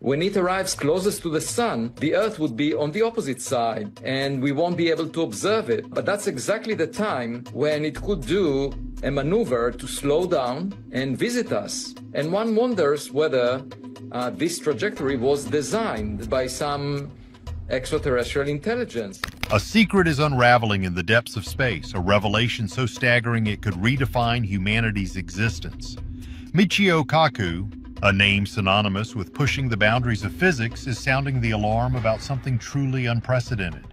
When it arrives closest to the sun, the Earth would be on the opposite side, and we won't be able to observe it. But that's exactly the time when it could do a maneuver to slow down and visit us. And one wonders whether this trajectory was designed by some extraterrestrial intelligence. A secret is unraveling in the depths of space, a revelation so staggering it could redefine humanity's existence. Michio Kaku, a name synonymous with pushing the boundaries of physics, is sounding the alarm about something truly unprecedented.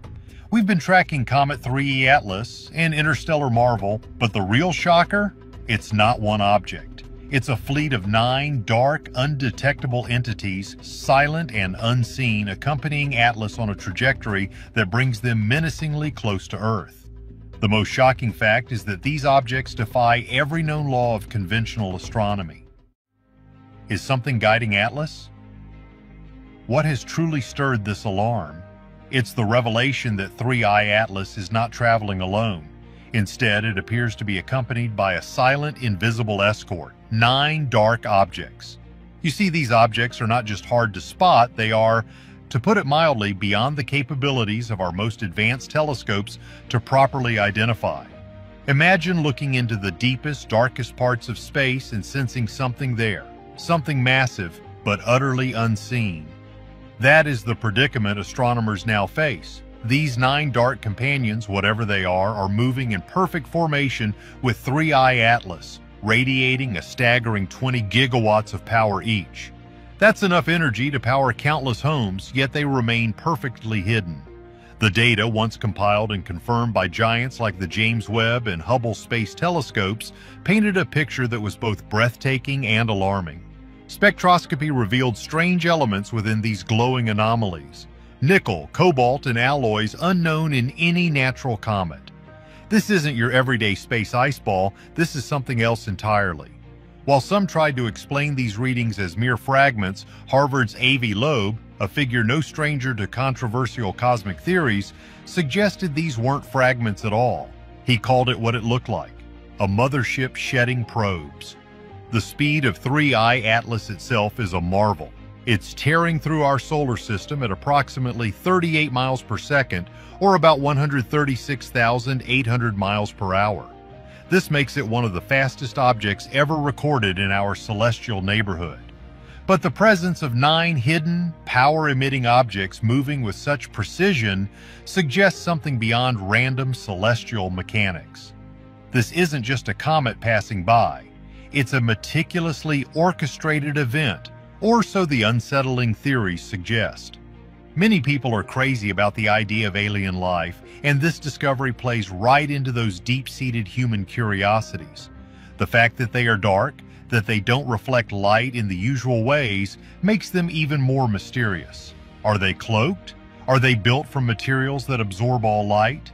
We've been tracking Comet 3I/ATLAS, an interstellar marvel, but the real shocker? It's not one object. It's a fleet of 9 dark, undetectable entities, silent and unseen, accompanying Atlas on a trajectory that brings them menacingly close to Earth. The most shocking fact is that these objects defy every known law of conventional astronomy. Is something guiding Atlas? What has truly stirred this alarm? It's the revelation that 3I/ATLAS is not traveling alone. Instead, it appears to be accompanied by a silent, invisible escort, 9 dark objects. You see, these objects are not just hard to spot, they are, to put it mildly, beyond the capabilities of our most advanced telescopes to properly identify. Imagine looking into the deepest, darkest parts of space and sensing something there. Something massive, but utterly unseen. That is the predicament astronomers now face. These 9 dark companions, whatever they are moving in perfect formation with 3I/ATLAS, radiating a staggering 20 gigawatts of power each. That's enough energy to power countless homes, yet they remain perfectly hidden. The data, once compiled and confirmed by giants like the James Webb and Hubble Space Telescopes, painted a picture that was both breathtaking and alarming. Spectroscopy revealed strange elements within these glowing anomalies: nickel, cobalt, and alloys unknown in any natural comet. This isn't your everyday space ice ball, this is something else entirely. While some tried to explain these readings as mere fragments, Harvard's Avi Loeb, a figure no stranger to controversial cosmic theories, suggested these weren't fragments at all. He called it what it looked like, a mothership shedding probes. The speed of 3I/ATLAS itself is a marvel. It's tearing through our solar system at approximately 38 miles per second, or about 136,800 miles per hour. This makes it one of the fastest objects ever recorded in our celestial neighborhood. But the presence of 9 hidden, power-emitting objects moving with such precision suggests something beyond random celestial mechanics. This isn't just a comet passing by. It's a meticulously orchestrated event, or so the unsettling theories suggest. Many people are crazy about the idea of alien life, and this discovery plays right into those deep-seated human curiosities. The fact that they are dark, that they don't reflect light in the usual ways, makes them even more mysterious. Are they cloaked? Are they built from materials that absorb all light?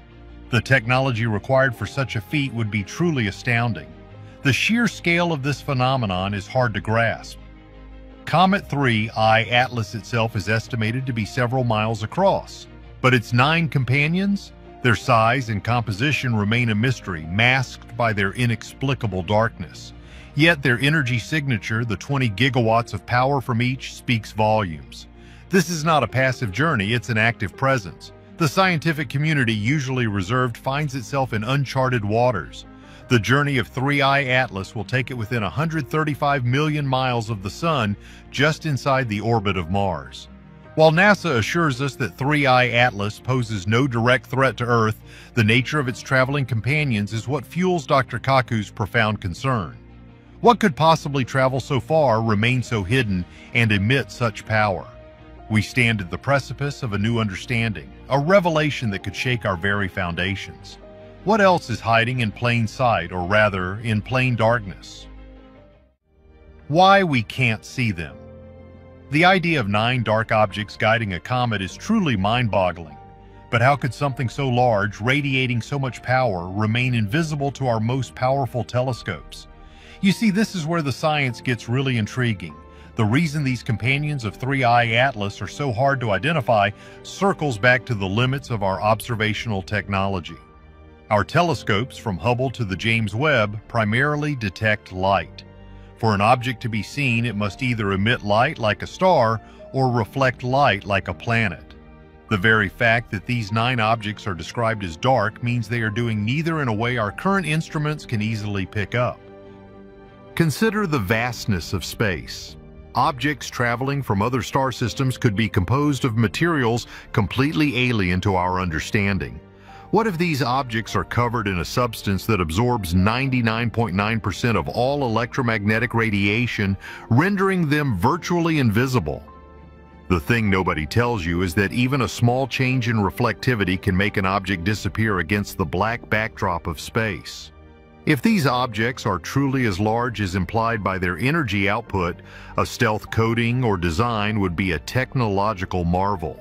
The technology required for such a feat would be truly astounding. The sheer scale of this phenomenon is hard to grasp. Comet 3I/ATLAS itself is estimated to be several miles across, but its 9 companions? Their size and composition remain a mystery, masked by their inexplicable darkness. Yet their energy signature, the 20 gigawatts of power from each, speaks volumes. This is not a passive journey, it's an active presence. The scientific community, usually reserved, finds itself in uncharted waters. The journey of 3I/ATLAS will take it within 135 million miles of the sun, just inside the orbit of Mars. While NASA assures us that 3I/ATLAS poses no direct threat to Earth, the nature of its traveling companions is what fuels Dr. Kaku's profound concern. What could possibly travel so far, remain so hidden, and emit such power? We stand at the precipice of a new understanding, a revelation that could shake our very foundations. What else is hiding in plain sight, or rather, in plain darkness? Why we can't see them. The idea of 9 dark objects guiding a comet is truly mind-boggling. But how could something so large, radiating so much power, remain invisible to our most powerful telescopes? You see, this is where the science gets really intriguing. The reason these companions of 3I/ATLAS are so hard to identify circles back to the limits of our observational technology. Our telescopes, from Hubble to the James Webb, primarily detect light. For an object to be seen, it must either emit light like a star or reflect light like a planet. The very fact that these 9 objects are described as dark means they are doing neither in a way our current instruments can easily pick up. Consider the vastness of space. Objects traveling from other star systems could be composed of materials completely alien to our understanding. What if these objects are covered in a substance that absorbs 99.9% of all electromagnetic radiation, rendering them virtually invisible? The thing nobody tells you is that even a small change in reflectivity can make an object disappear against the black backdrop of space. If these objects are truly as large as implied by their energy output, a stealth coating or design would be a technological marvel.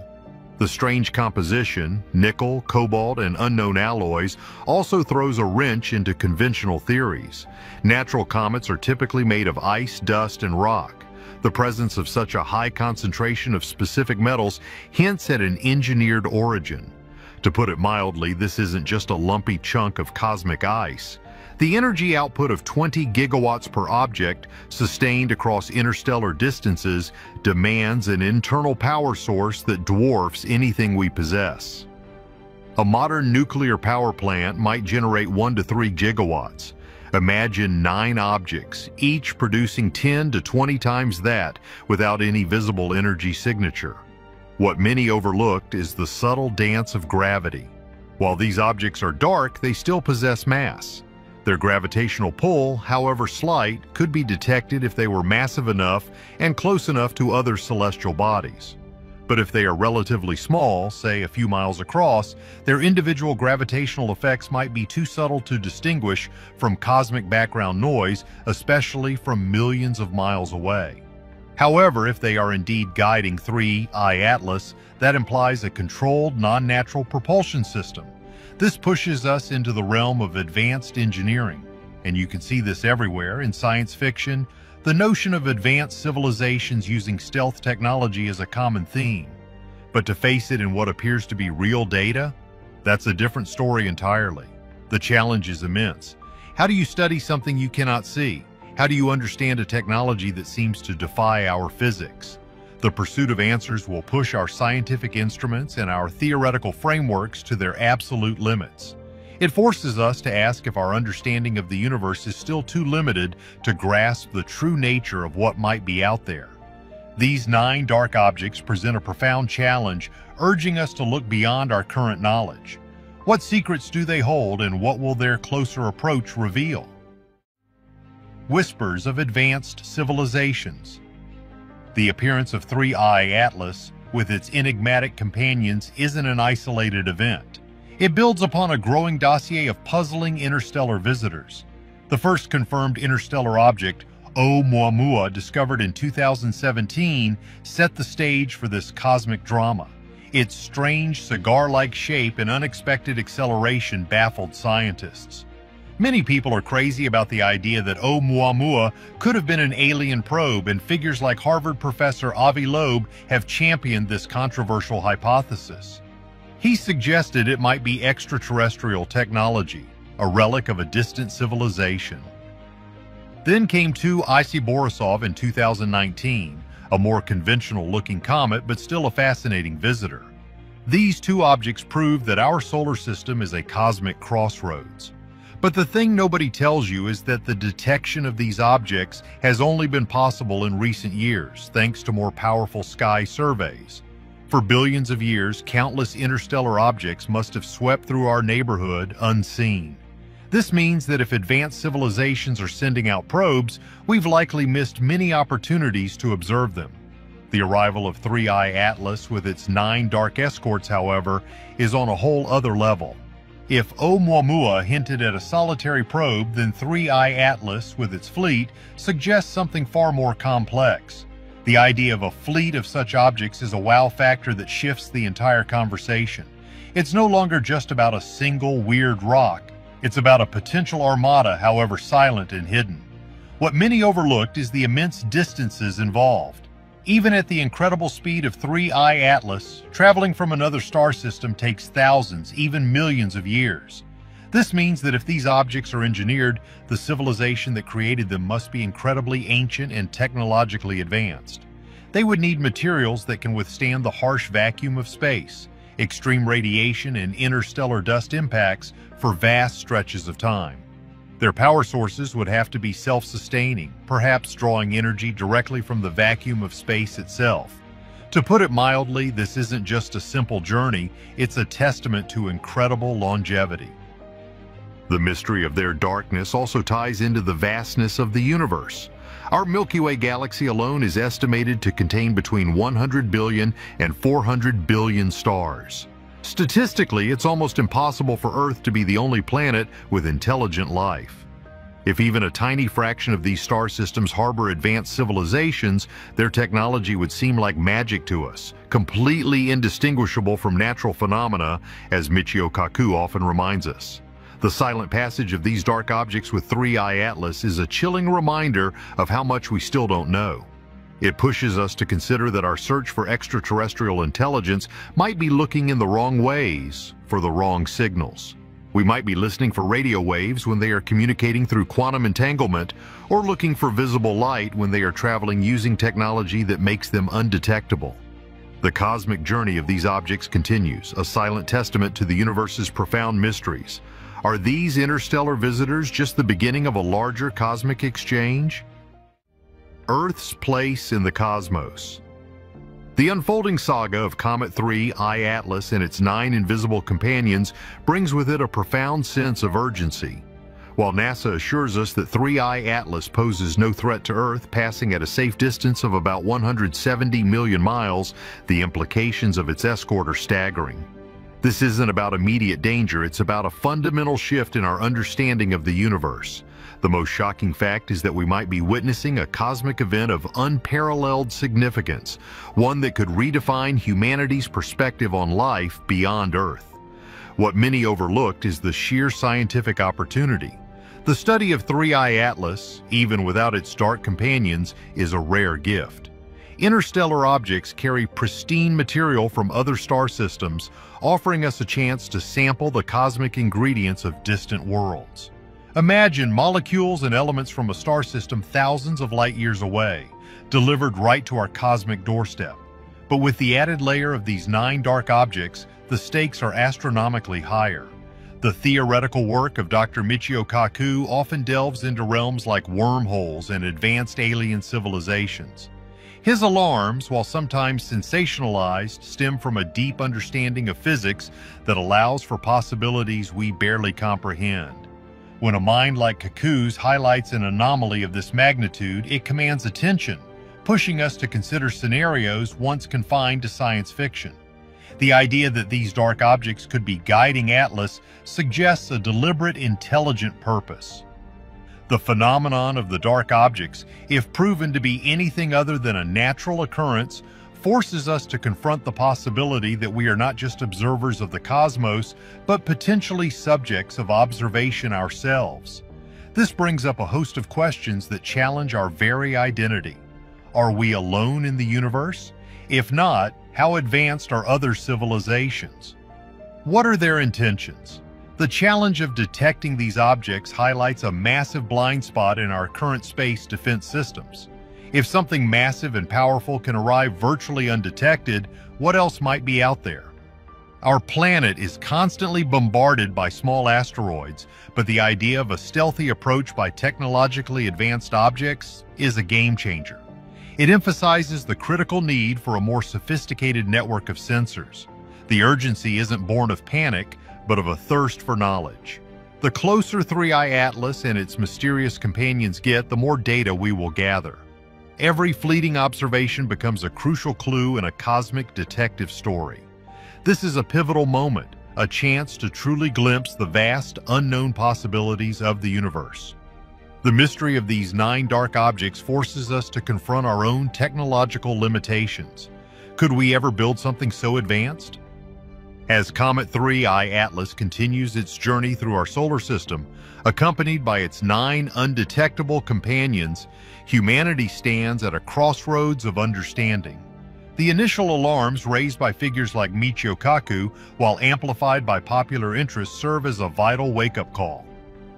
The strange composition, nickel, cobalt, and unknown alloys, also throws a wrench into conventional theories. Natural comets are typically made of ice, dust, and rock. The presence of such a high concentration of specific metals hints at an engineered origin. To put it mildly, this isn't just a lumpy chunk of cosmic ice. The energy output of 20 gigawatts per object, sustained across interstellar distances, demands an internal power source that dwarfs anything we possess. A modern nuclear power plant might generate 1 to 3 gigawatts. Imagine 9 objects, each producing 10 to 20 times that without any visible energy signature. What many overlooked is the subtle dance of gravity. While these objects are dark, they still possess mass. Their gravitational pull, however slight, could be detected if they were massive enough and close enough to other celestial bodies. But if they are relatively small, say a few miles across, their individual gravitational effects might be too subtle to distinguish from cosmic background noise, especially from millions of miles away. However, if they are indeed guiding 3I/ATLAS, that implies a controlled, non-natural propulsion system. This pushes us into the realm of advanced engineering, and you can see this everywhere in science fiction. The notion of advanced civilizations using stealth technology is a common theme, but to face it in what appears to be real data, that's a different story entirely. The challenge is immense. How do you study something you cannot see? How do you understand a technology that seems to defy our physics? The pursuit of answers will push our scientific instruments and our theoretical frameworks to their absolute limits. It forces us to ask if our understanding of the universe is still too limited to grasp the true nature of what might be out there. These 9 dark objects present a profound challenge, urging us to look beyond our current knowledge. What secrets do they hold, and what will their closer approach reveal? Whispers of advanced civilizations. The appearance of 3I/ATLAS with its enigmatic companions isn't an isolated event. It builds upon a growing dossier of puzzling interstellar visitors. The first confirmed interstellar object, Oumuamua, discovered in 2017, set the stage for this cosmic drama. Its strange cigar-like shape and unexpected acceleration baffled scientists. Many people are crazy about the idea that Oumuamua could have been an alien probe, and figures like Harvard professor Avi Loeb have championed this controversial hypothesis. He suggested it might be extraterrestrial technology, a relic of a distant civilization. Then came 2I/Borisov in 2019, a more conventional-looking comet but still a fascinating visitor. These 2 objects prove that our solar system is a cosmic crossroads. But the thing nobody tells you is that the detection of these objects has only been possible in recent years, thanks to more powerful sky surveys. For billions of years, countless interstellar objects must have swept through our neighborhood unseen. This means that if advanced civilizations are sending out probes, we've likely missed many opportunities to observe them. The arrival of 3I/ATLAS with its 9 dark escorts, however, is on a whole other level. If Oumuamua hinted at a solitary probe, then 3I/ATLAS with its fleet suggests something far more complex. The idea of a fleet of such objects is a wow factor that shifts the entire conversation. It's no longer just about a single weird rock. It's about a potential armada, however silent and hidden. What many overlooked is the immense distances involved. Even at the incredible speed of 3I/ATLAS, traveling from another star system takes thousands, even millions of years. This means that if these objects are engineered, the civilization that created them must be incredibly ancient and technologically advanced. They would need materials that can withstand the harsh vacuum of space, extreme radiation, and interstellar dust impacts for vast stretches of time. Their power sources would have to be self-sustaining, perhaps drawing energy directly from the vacuum of space itself. To put it mildly, this isn't just a simple journey, it's a testament to incredible longevity. The mystery of their darkness also ties into the vastness of the universe. Our Milky Way galaxy alone is estimated to contain between 100 billion and 400 billion stars. Statistically, it's almost impossible for Earth to be the only planet with intelligent life. If even a tiny fraction of these star systems harbor advanced civilizations, their technology would seem like magic to us, completely indistinguishable from natural phenomena, as Michio Kaku often reminds us. The silent passage of these dark objects with 3I/ATLAS is a chilling reminder of how much we still don't know. It pushes us to consider that our search for extraterrestrial intelligence might be looking in the wrong ways for the wrong signals. We might be listening for radio waves when they are communicating through quantum entanglement, or looking for visible light when they are traveling using technology that makes them undetectable. The cosmic journey of these objects continues, a silent testament to the universe's profound mysteries. Are these interstellar visitors just the beginning of a larger cosmic exchange? Earth's place in the cosmos. The unfolding saga of Comet 3I/ATLAS and its 9 invisible companions brings with it a profound sense of urgency. While NASA assures us that 3I/ATLAS poses no threat to Earth, passing at a safe distance of about 170 million miles, the implications of its escort are staggering. This isn't about immediate danger, it's about a fundamental shift in our understanding of the universe. The most shocking fact is that we might be witnessing a cosmic event of unparalleled significance, one that could redefine humanity's perspective on life beyond Earth. What many overlooked is the sheer scientific opportunity. The study of 3I/ATLAS, even without its dark companions, is a rare gift. Interstellar objects carry pristine material from other star systems, offering us a chance to sample the cosmic ingredients of distant worlds. Imagine molecules and elements from a star system thousands of light years away, delivered right to our cosmic doorstep. But with the added layer of these 9 dark objects, the stakes are astronomically higher. The theoretical work of Dr. Michio Kaku often delves into realms like wormholes and advanced alien civilizations. His alarms, while sometimes sensationalized, stem from a deep understanding of physics that allows for possibilities we barely comprehend. When a mind like Kaku's highlights an anomaly of this magnitude, it commands attention, pushing us to consider scenarios once confined to science fiction. The idea that these dark objects could be guiding Atlas suggests a deliberate, intelligent purpose. The phenomenon of the dark objects, if proven to be anything other than a natural occurrence, forces us to confront the possibility that we are not just observers of the cosmos, but potentially subjects of observation ourselves. This brings up a host of questions that challenge our very identity. Are we alone in the universe? If not, how advanced are other civilizations? What are their intentions? The challenge of detecting these objects highlights a massive blind spot in our current space defense systems. If something massive and powerful can arrive virtually undetected, what else might be out there? Our planet is constantly bombarded by small asteroids, but the idea of a stealthy approach by technologically advanced objects is a game changer. It emphasizes the critical need for a more sophisticated network of sensors. The urgency isn't born of panic, but of a thirst for knowledge. The closer 3I/ATLAS and its mysterious companions get, the more data we will gather. Every fleeting observation becomes a crucial clue in a cosmic detective story. This is a pivotal moment, a chance to truly glimpse the vast, unknown possibilities of the universe. The mystery of these 9 dark objects forces us to confront our own technological limitations. Could we ever build something so advanced? As Comet 3I/ATLAS continues its journey through our solar system, accompanied by its 9 undetectable companions, humanity stands at a crossroads of understanding. The initial alarms raised by figures like Michio Kaku, while amplified by popular interest, serve as a vital wake-up call.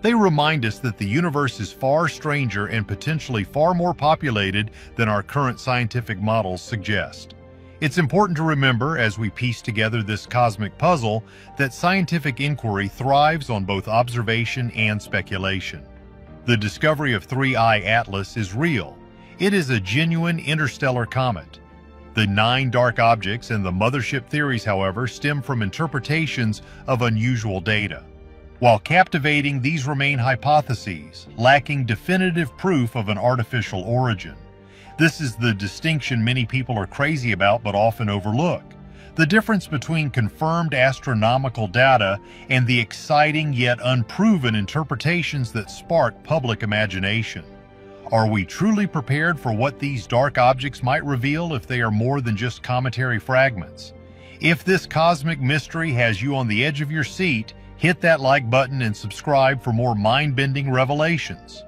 They remind us that the universe is far stranger and potentially far more populated than our current scientific models suggest. It's important to remember, as we piece together this cosmic puzzle, that scientific inquiry thrives on both observation and speculation. The discovery of 3I/ATLAS is real. It is a genuine interstellar comet. The 9 dark objects and the mothership theories, however, stem from interpretations of unusual data. While captivating, these remain hypotheses, lacking definitive proof of an artificial origin. This is the distinction many people are crazy about but often overlook. The difference between confirmed astronomical data and the exciting yet unproven interpretations that spark public imagination. Are we truly prepared for what these dark objects might reveal if they are more than just cometary fragments? If this cosmic mystery has you on the edge of your seat, hit that like button and subscribe for more mind-bending revelations.